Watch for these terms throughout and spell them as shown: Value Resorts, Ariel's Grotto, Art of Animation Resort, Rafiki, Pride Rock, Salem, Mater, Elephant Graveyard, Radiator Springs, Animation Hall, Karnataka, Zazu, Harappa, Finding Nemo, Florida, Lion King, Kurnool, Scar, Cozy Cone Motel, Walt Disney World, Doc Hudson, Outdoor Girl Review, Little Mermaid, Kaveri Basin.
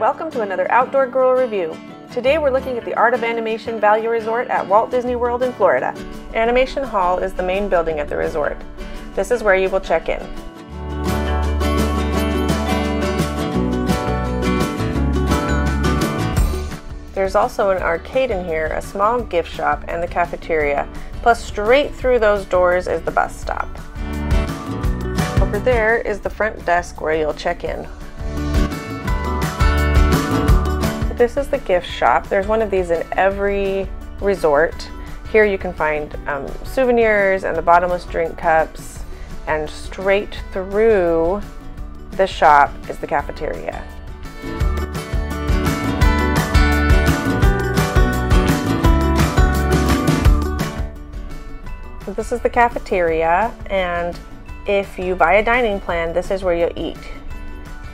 Welcome to another Outdoor Girl Review. Today we're looking at the Art of Animation Value Resort at Walt Disney World in Florida. Animation Hall is the main building at the resort. This is where you will check in. There's also an arcade in here, a small gift shop, and the cafeteria. Plus straight through those doors is the bus stop. Over there is the front desk where you'll check in. This is the gift shop. There's one of these in every resort. Here you can find souvenirs and the bottomless drink cups, and straight through the shop is the cafeteria. So this is the cafeteria, and if you buy a dining plan, this is where you'll eat.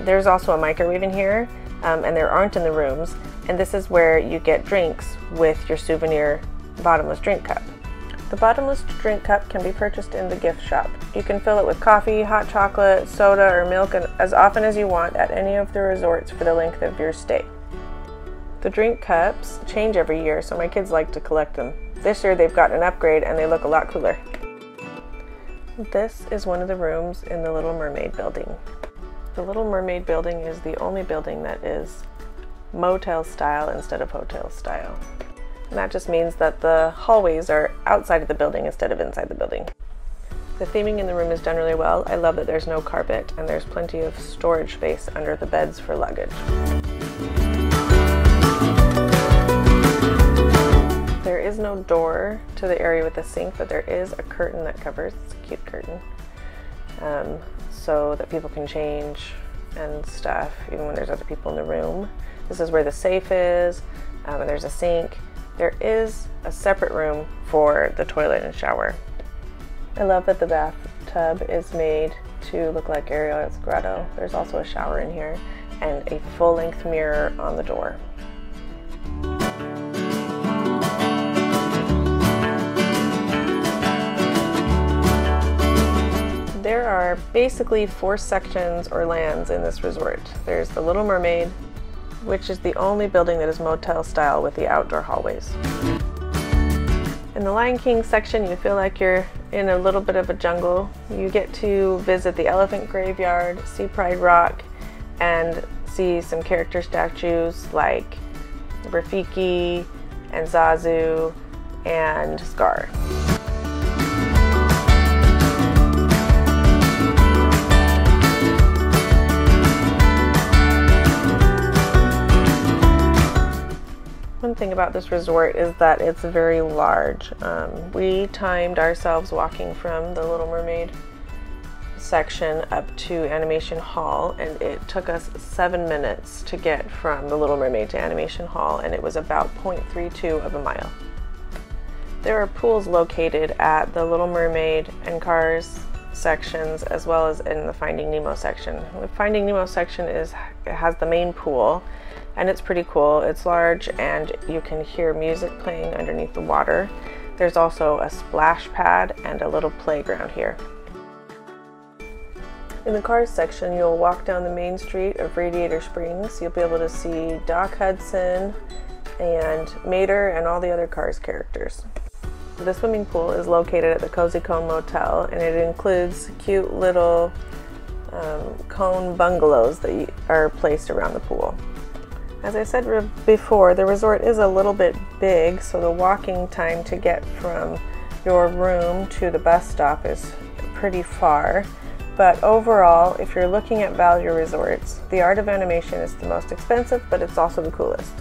There's also a microwave in here. And there aren't in the rooms, and this is where you get drinks with your souvenir bottomless drink cup. The bottomless drink cup can be purchased in the gift shop. You can fill it with coffee, hot chocolate, soda, or milk, and as often as you want at any of the resorts for the length of your stay. The drink cups change every year, so my kids like to collect them. This year they've got an upgrade and they look a lot cooler. This is one of the rooms in the Little Mermaid building. The Little Mermaid building is the only building that is motel style instead of hotel style. And that just means that the hallways are outside of the building instead of inside the building. The theming in the room is done really well. I love that there's no carpet and there's plenty of storage space under the beds for luggage. There is no door to the area with the sink, but there is a curtain that covers. It's a cute curtain. So that people can change and stuff, even when there's other people in the room. This is where the safe is, and there's a sink. There is a separate room for the toilet and shower. I love that the bathtub is made to look like Ariel's Grotto. There's also a shower in here and a full-length mirror on the door. There are basically four sections or lands in this resort. There's the Little Mermaid, which is the only building that is motel style with the outdoor hallways. In the Lion King section, you feel like you're in a little bit of a jungle. You get to visit the Elephant Graveyard, see Pride Rock, and see some character statues like Rafiki and Zazu and Scar. One thing about this resort is that it's very large. We timed ourselves walking from the Little Mermaid section up to Animation Hall, and it took us 7 minutes to get from the Little Mermaid to Animation Hall, and it was about 0.32 of a mile. There are pools located at the Little Mermaid and Cars sections, as well as in the Finding Nemo section. The Finding Nemo section has the main pool, and it's pretty cool. It's large and you can hear music playing underneath the water. There's also a splash pad and a little playground here. In the Cars section, you'll walk down the main street of Radiator Springs. You'll be able to see Doc Hudson and Mater and all the other Cars characters. The swimming pool is located at the Cozy Cone Motel, and it includes cute little cone bungalows that are placed around the pool. As I said before, the resort is a little bit big, so the walking time to get from your room to the bus stop is pretty far. But overall, if you're looking at value resorts, the Art of Animation is the most expensive, but it's also the coolest.